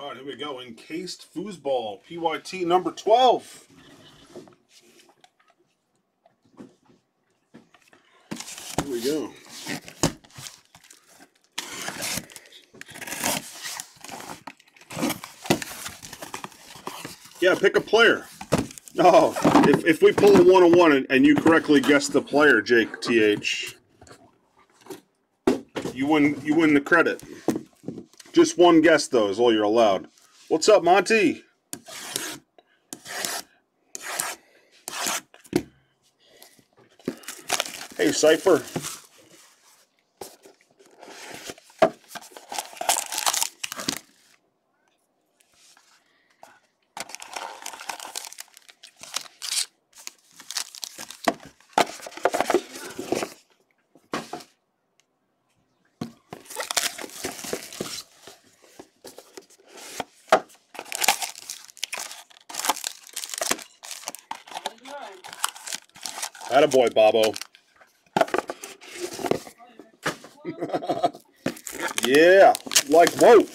All right, here we go. Encased Foosball, PYT number 12. Here we go. Yeah, pick a player. Oh, if we pull a one-on-one and you correctly guess the player, Jake TH, you win the credit. Just one guess though is all you're allowed. What's up, Monty? Hey, Cypher. Attaboy, Bobo. Yeah, like whoa,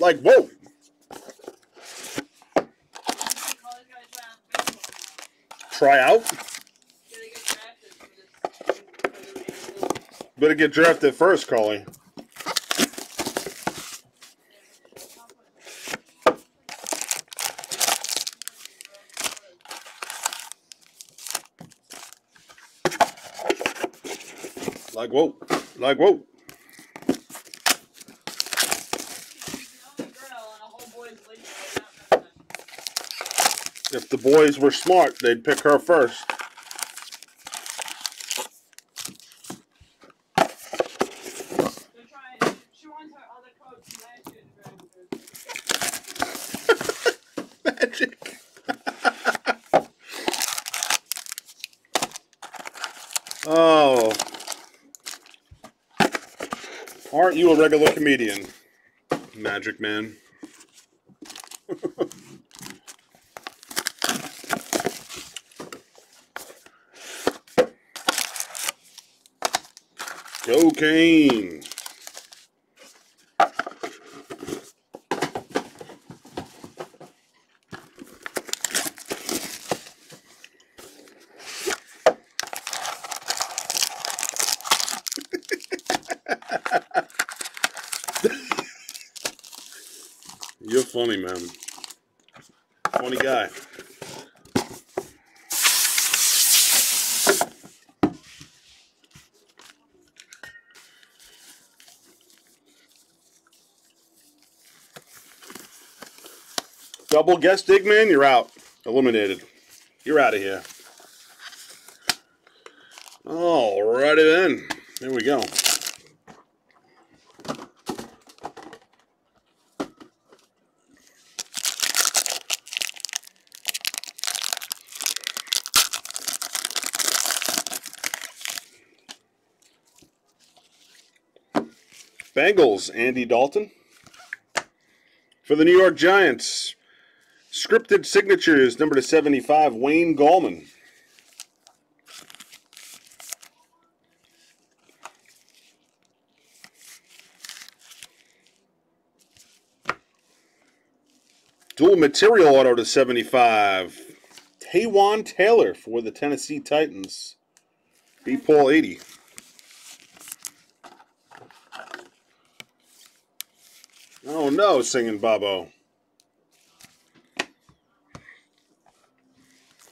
like whoa. Try out. Better get drafted first, Carly. Like whoa, like whoa. If the boys were smart, they'd pick her first. She wants her other coach, Magic. Magic. Oh. Aren't you a regular comedian, Magic Man? Cocaine. You're funny, man. Funny guy. Double guess, Digman, you're out. Eliminated. You're out of here. Alrighty then. There we go. Bengals, Andy Dalton. For the New York Giants, scripted signatures, number to 75, Wayne Gallman. Dual material auto to 75, Taywan Taylor for the Tennessee Titans. B. Paul 80. Oh no, singing Bobo.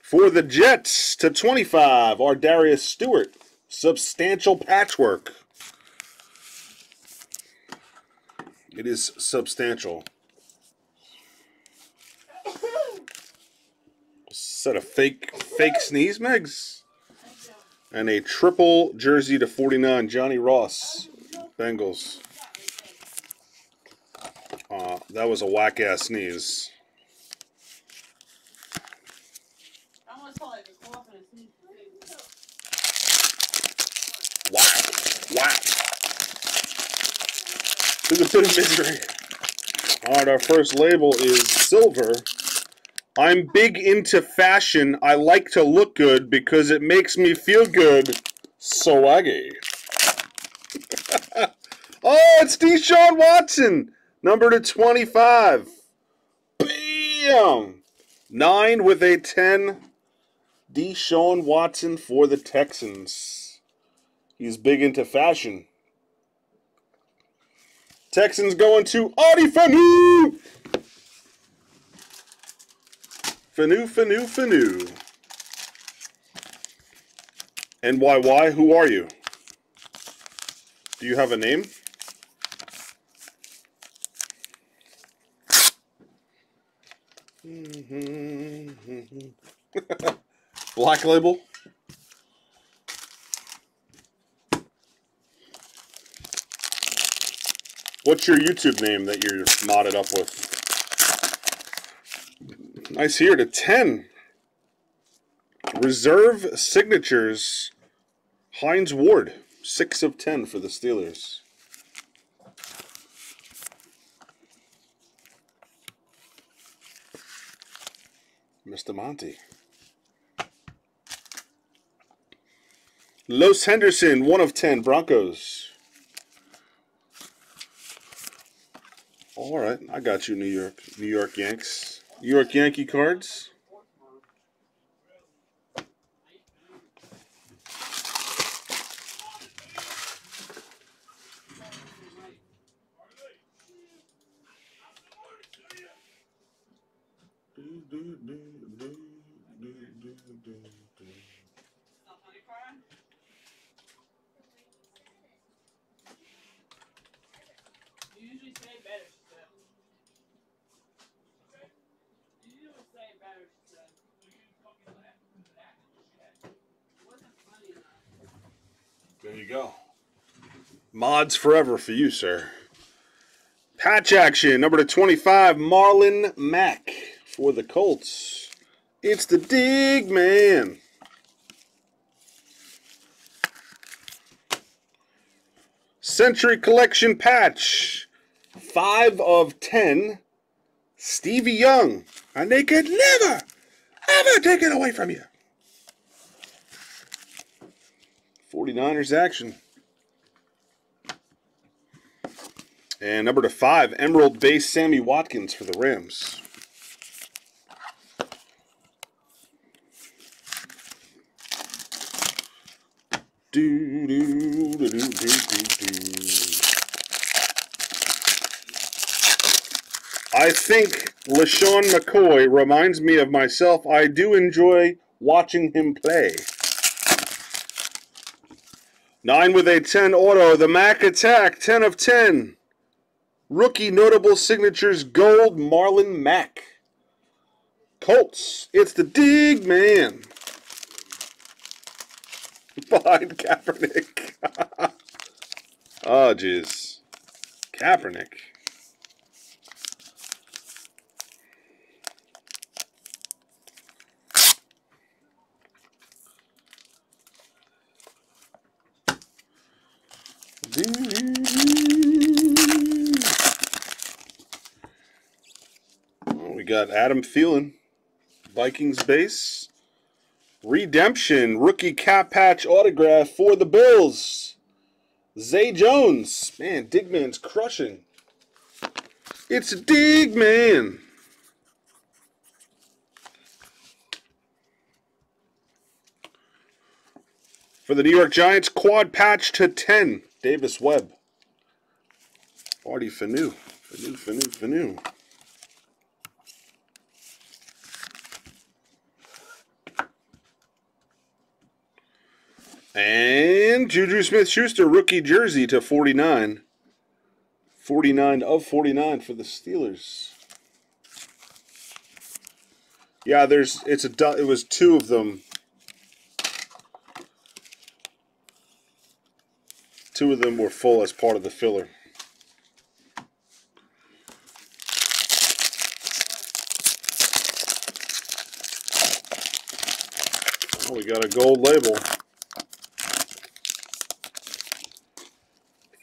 For the Jets to 25, our Darius Stewart, substantial patchwork. It is substantial. Set a fake sneeze, Megs, and a triple jersey to 49, Johnny Ross, Bengals. That was a whack ass sneeze. Whack. To the pit of misery. Alright, our first label is silver. I'm big into fashion. I like to look good because it makes me feel good. Swaggy. Oh, it's Deshaun Watson. Number to 25. Bam! 9 with a 10. Deshaun Watson for the Texans. He's big into fashion. Texans going to Audi Fanu! Fanu. NYY, who are you? Do you have a name? Black Label. What's your YouTube name that you're modded up with? Nice here to 10. Reserve signatures. Hines Ward. 6 of 10 for the Steelers. Mr. Monty. Los Henderson, 1 of 10, Broncos. All right, I got you, New York Yanks. New York Yankee cards. There you go. Mods forever for you, sir. Patch action, number to 25, Marlon Mack for the Colts. It's the Dig Man. Century Collection patch, 5 of 10, Stevie Young. And they could never, ever take it away from you. 49ers action. And number to 5, Emerald Base Sammy Watkins for the Rams. I think LaShawn McCoy reminds me of myself. I do enjoy watching him play. 9 with a 10 auto. The Mac Attack, 10 of 10. Rookie notable signatures, gold, Marlon Mack. Colts, it's the Dig Man. Behind Kaepernick. Oh, jeez. Kaepernick. We got Adam Thielen, Vikings base. Redemption, rookie cap patch autograph for the Bills. Zay Jones. Man, Digman's crushing. It's Digman. For the New York Giants, quad patch to 10. Davis Webb. Artie Fanu. Fanu. And Juju Smith-Schuster, rookie jersey to 49. 49 of 49 for the Steelers. Yeah, there's it was 2 of them. 2 of them were full as part of the filler. Oh, we got a gold label.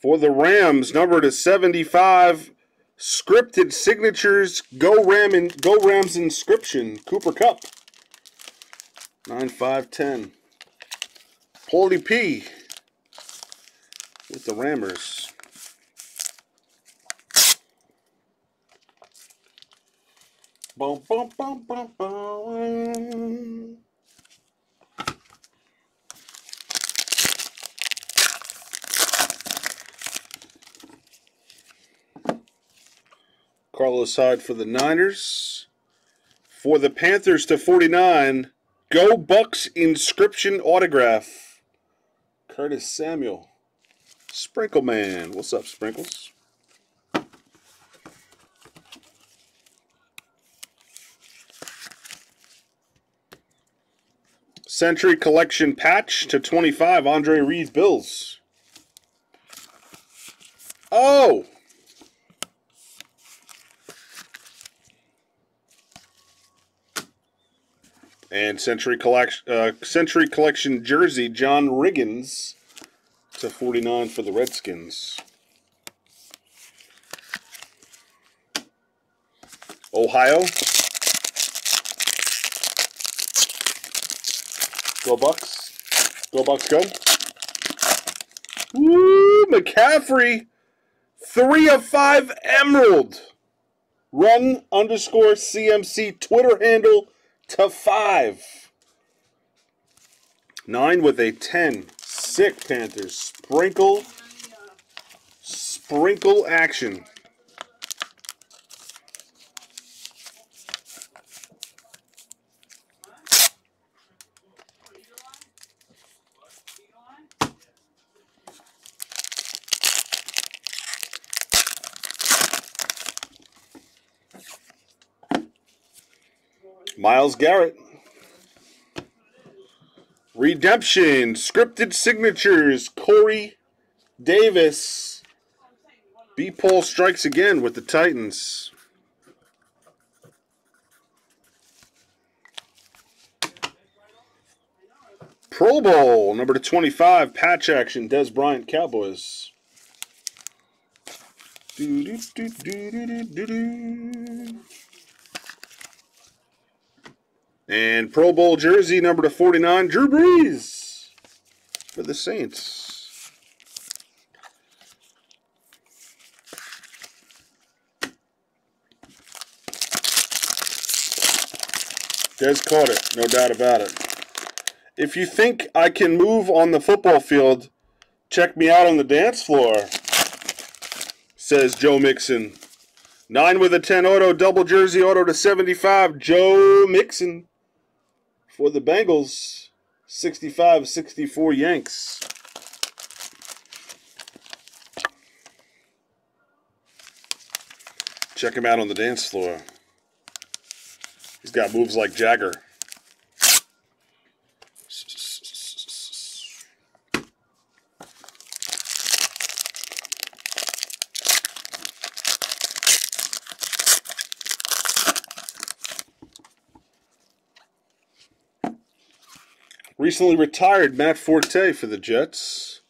For the Rams, number to 75, scripted signatures, Go Rams inscription, Cooper Kupp. 9, 5, 10. Paulie P with the Rammers. Boom, boom, boom, boom, boom. Carlos Hyde for the Niners. For the Panthers /49, Go Bucks inscription autograph. Curtis Samuel. Sprinkle Man. What's up, Sprinkles? Century Collection patch /25, Andre Reed Bills. Oh! And Century Collection jersey, John Riggins /49 for the Redskins. Ohio. Go Bucks. Go Bucks, go. Woo! McCaffrey. 3/5 Emerald. Run _ CMC Twitter handle /5. 9 with a 10. Sick Panthers. Sprinkle. Sprinkle action. Myles Garrett. Redemption. Scripted signatures. Corey Davis. B-Paul strikes again with the Titans. Pro Bowl. Number /25. Patch action. Dez Bryant, Cowboys. And Pro Bowl jersey, number /49, Drew Brees for the Saints. Dez caught it, no doubt about it. If you think I can move on the football field, check me out on the dance floor, says Joe Mixon. 9 with a 10 auto, double jersey auto /75, Joe Mixon. For the Bengals, 65-64 Yanks. Check him out on the dance floor. He's got moves like Jagger. Recently retired Matt Forte for the Jets.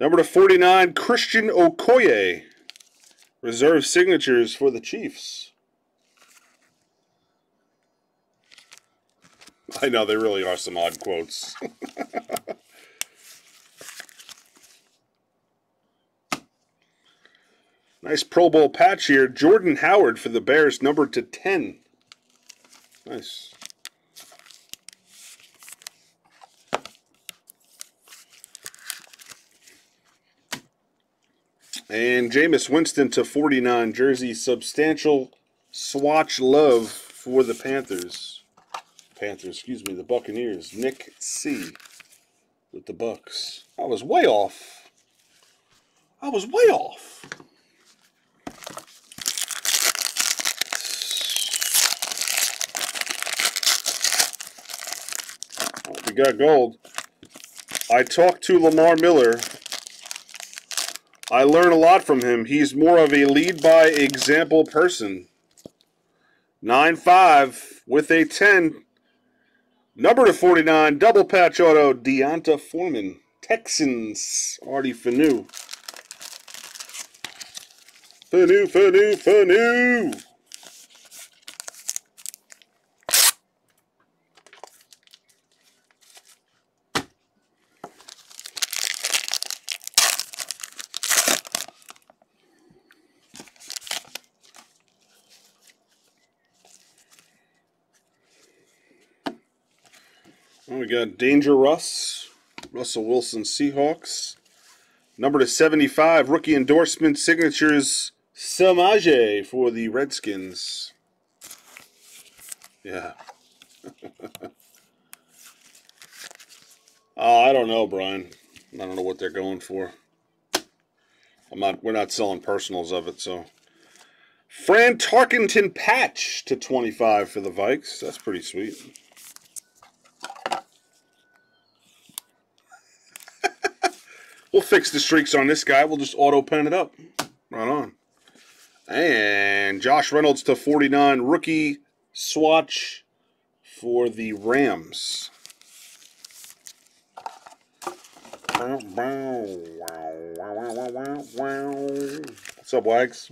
Number /49, Christian Okoye. Reserve signatures for the Chiefs. I know, they really are some odd quotes. Nice Pro Bowl patch here. Jordan Howard for the Bears, number /10. Nice. And Jameis Winston /49 jersey, substantial swatch love for the Panthers. The Buccaneers. Nick C. with the Bucks. I was way off. Oh, we got gold. I talked to Lamar Miller. I learn a lot from him. He's more of a lead-by-example person. 9/5 with a 10. Number /49, double patch auto, Deonta Foreman. Texans, Artie Fanu. Fanu. We got Danger Russ, Russell Wilson Seahawks. Number to 75, rookie endorsement signatures, Samaje for the Redskins. Yeah. I don't know, Brian. I don't know what they're going for. We're not selling personals of it, so. Fran Tarkenton patch to 25 for the Vikes. That's pretty sweet. We'll fix the streaks on this guy. We'll just auto-pen it up. Right on. And Josh Reynolds to 49, rookie swatch for the Rams. What's up, Wags?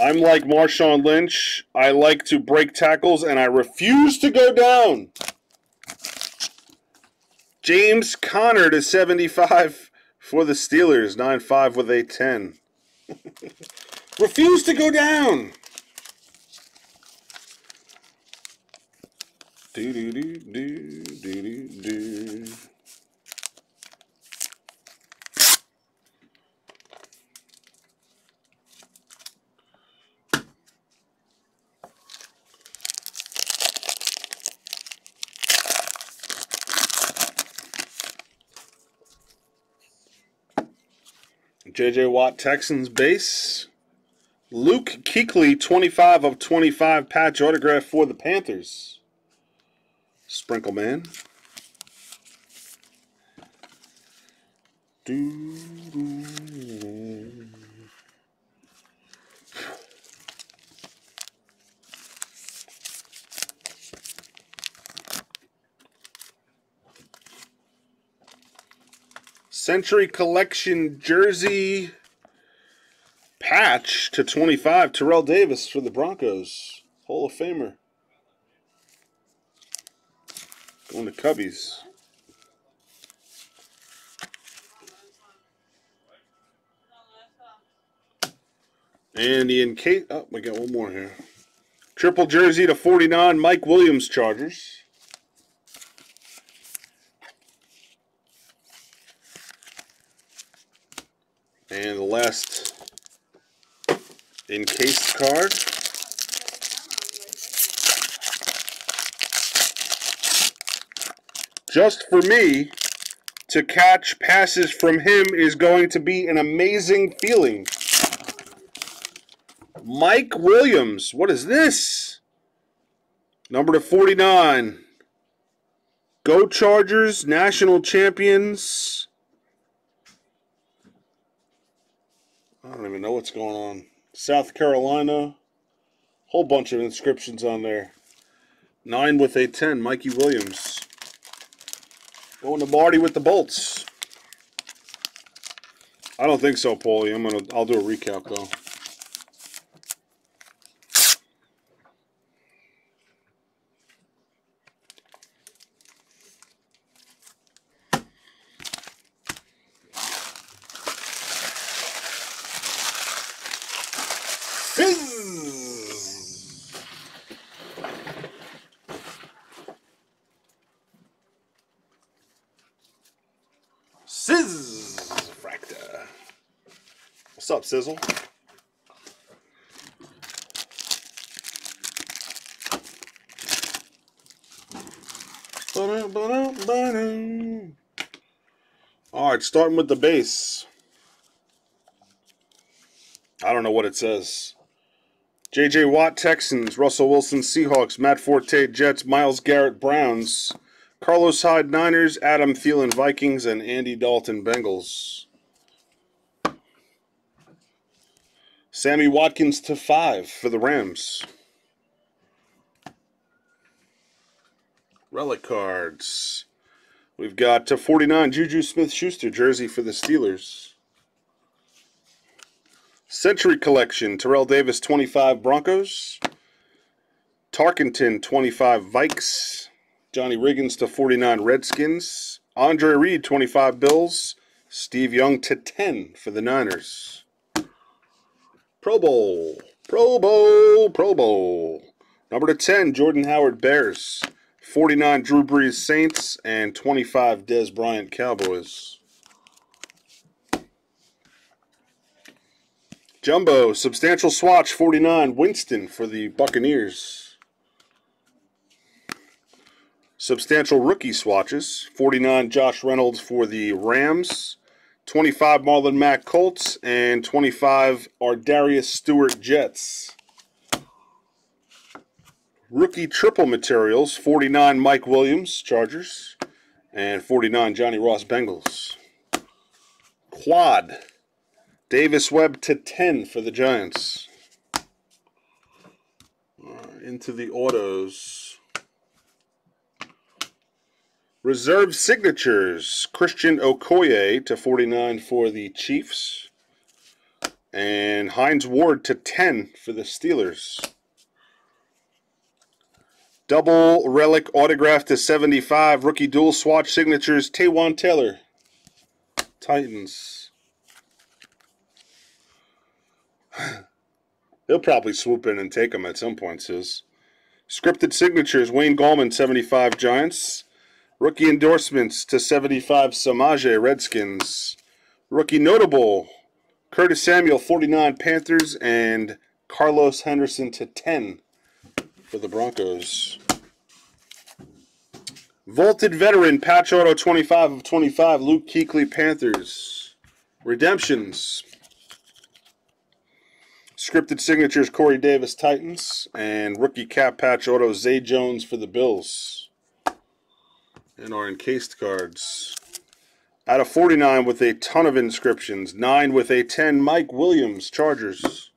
I'm like Marshawn Lynch. I like to break tackles, and I refuse to go down. James Conner to 75 for the Steelers. 9-5 with a 10. Refuse to go down. Do-do-do-do-do-do-do. JJ Watt, Texans base. Luke Kuechly, 25 of 25 patch autograph for the Panthers. Sprinkle man. Century Collection jersey patch to 25, Terrell Davis for the Broncos. Hall of Famer. Going to Cubbies. And the encase. Oh, we got one more here. Triple jersey to 49, Mike Williams, Chargers. And the last encased card. Just for me to catch passes from him is going to be an amazing feeling. Mike Williams. What is this? Number to 49. Go Chargers, national champions. I don't even know what's going on. South Carolina. Whole bunch of inscriptions on there. 9 with a 10. Mikey Williams. Going to Marty with the Bolts. I don't think so, Paulie. I'll do a recap though. Fracta. What's up, Sizzle? All right, starting with the base. I don't know what it says. JJ Watt, Texans. Russell Wilson, Seahawks. Matt Forte, Jets. Myles Garrett, Browns. Carlos Hyde, Niners. Adam Thielen, Vikings. And Andy Dalton, Bengals. Sammy Watkins to 5 for the Rams. Relic cards. We've got to 49, Juju Smith-Schuster, jersey for the Steelers. Century Collection, Terrell Davis, 25, Broncos. Tarkenton, 25, Vikes. Johnny Ross to 49, Redskins. Andre Reed, 25, Bills. Steve Young to 10 for the Niners. Pro Bowl. Number to 10, Jordan Howard, Bears. 49, Drew Brees, Saints. And 25, Dez Bryant, Cowboys. Jumbo, substantial swatch, 49, Winston for the Buccaneers. Substantial rookie swatches, 49, Josh Reynolds for the Rams. 25, Marlon Mack, Colts. And 25, Ardarius Stewart, Jets. Rookie triple materials, 49, Mike Williams, Chargers. And 49, Johnny Ross, Bengals. Quad, Davis Webb to 10 for the Giants. Into the autos. Reserve signatures, Christian Okoye to 49 for the Chiefs. And Hines Ward to 10 for the Steelers. Double relic autograph to 75. Rookie dual swatch signatures, Taywan Taylor, Titans. He'll probably swoop in and take him at some point, Sis. Scripted signatures, Wayne Gallman, 75, Giants. Rookie endorsements to 75, Samaje, Redskins. Rookie notable, Curtis Samuel, 49, Panthers. And Carlos Henderson to 10. For the Broncos. Vaulted veteran, patch auto 25 of 25, Luke Kuechly, Panthers. Redemptions. Scripted signatures, Corey Davis, Titans. And rookie cap patch auto, Zay Jones for the Bills. And our encased cards. Out of 49 with a ton of inscriptions, 9 with a 10, Mike Williams, Chargers.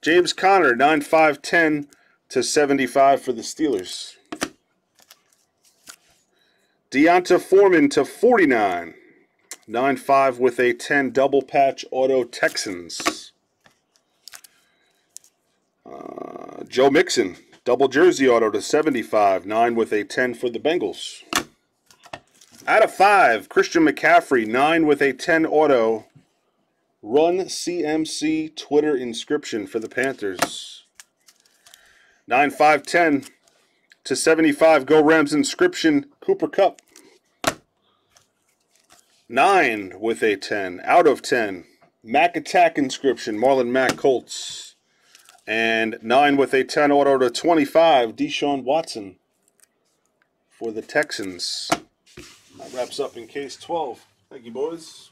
James Conner, 9/5/10. To 75 for the Steelers. Deonta Foreman to 49. 9/5 with a 10, double patch auto, Texans. Joe Mixon, double jersey auto to 75. 9 with a 10 for the Bengals. Out of 5, Christian McCaffrey, 9 with a 10 auto. Run CMC Twitter inscription for the Panthers. 9/5/10 to 75, Go Rams inscription, Cooper Kupp. 9 with a 10, out of 10, Mack Attack inscription, Marlon Mack, Colts. And 9 with a 10 auto to 25, Deshaun Watson for the Texans. That wraps up in case 12. Thank you, boys.